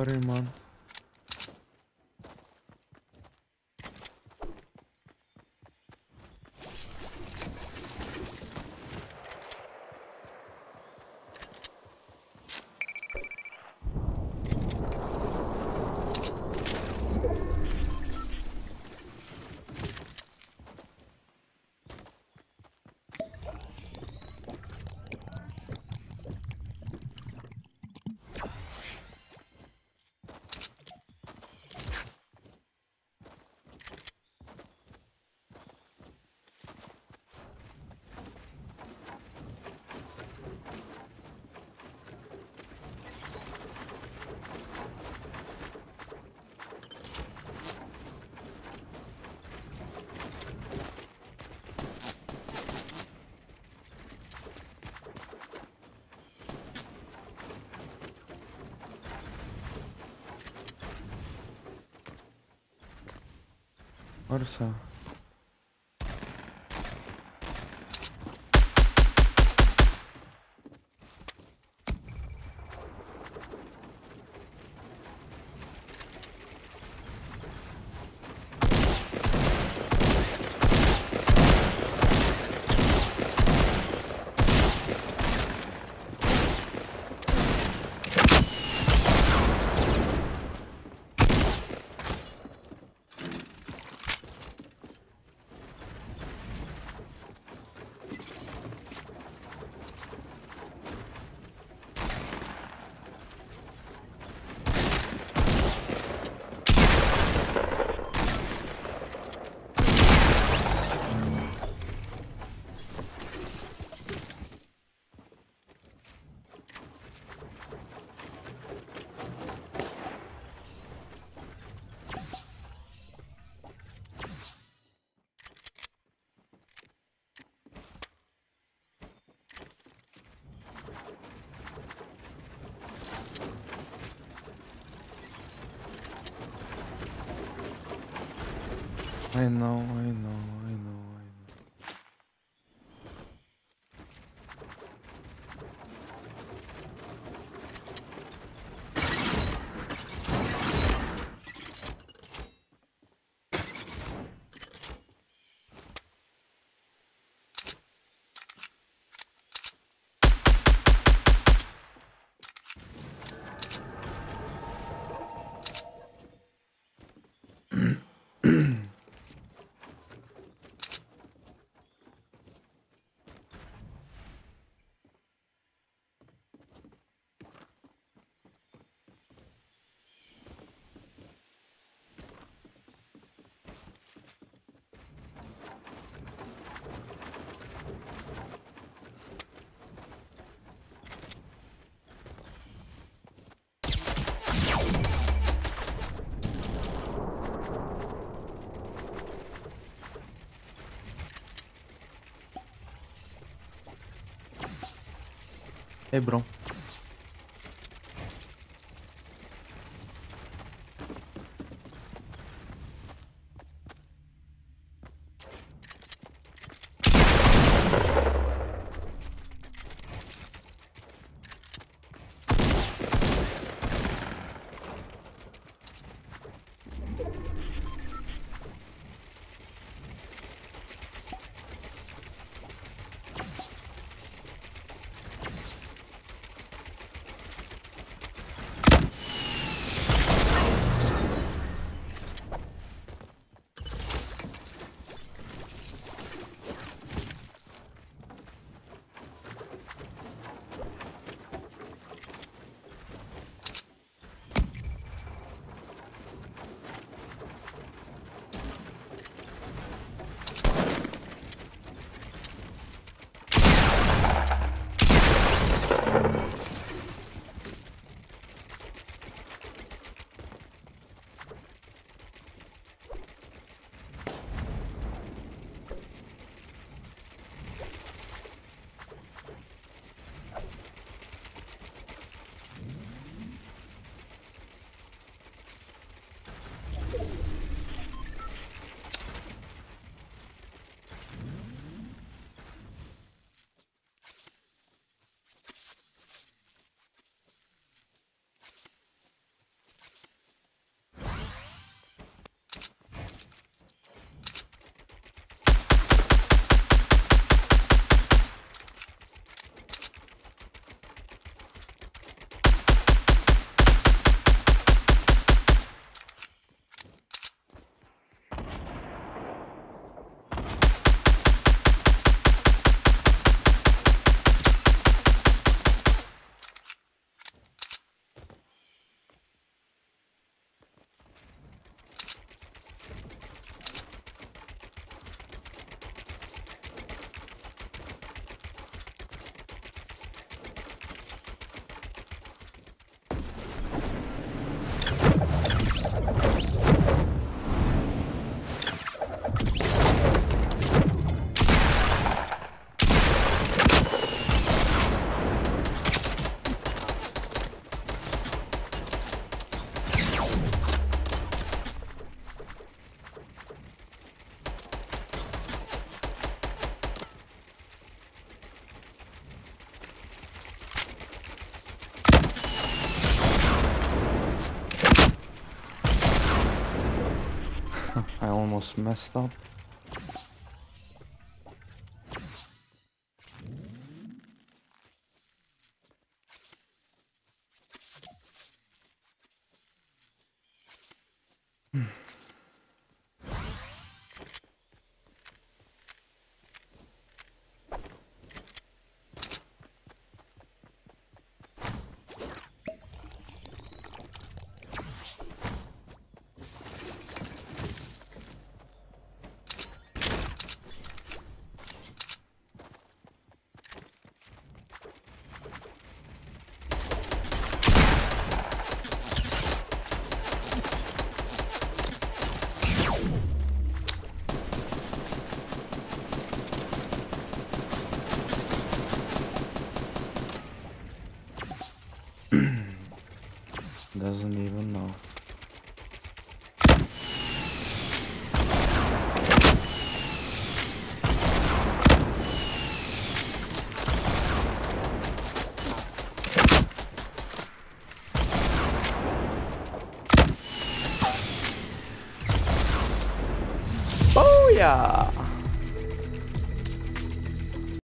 hora, irmão. Olha só. I know, I know, I know, I know. Hebron. almost messed up. Doesn't even know. Oh yeah!